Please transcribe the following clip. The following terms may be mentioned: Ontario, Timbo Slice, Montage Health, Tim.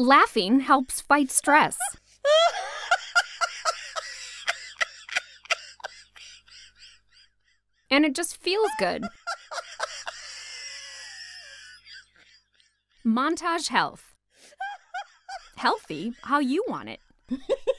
Laughing helps fight stress. And it just feels good. Montage Health. Healthy how you want it.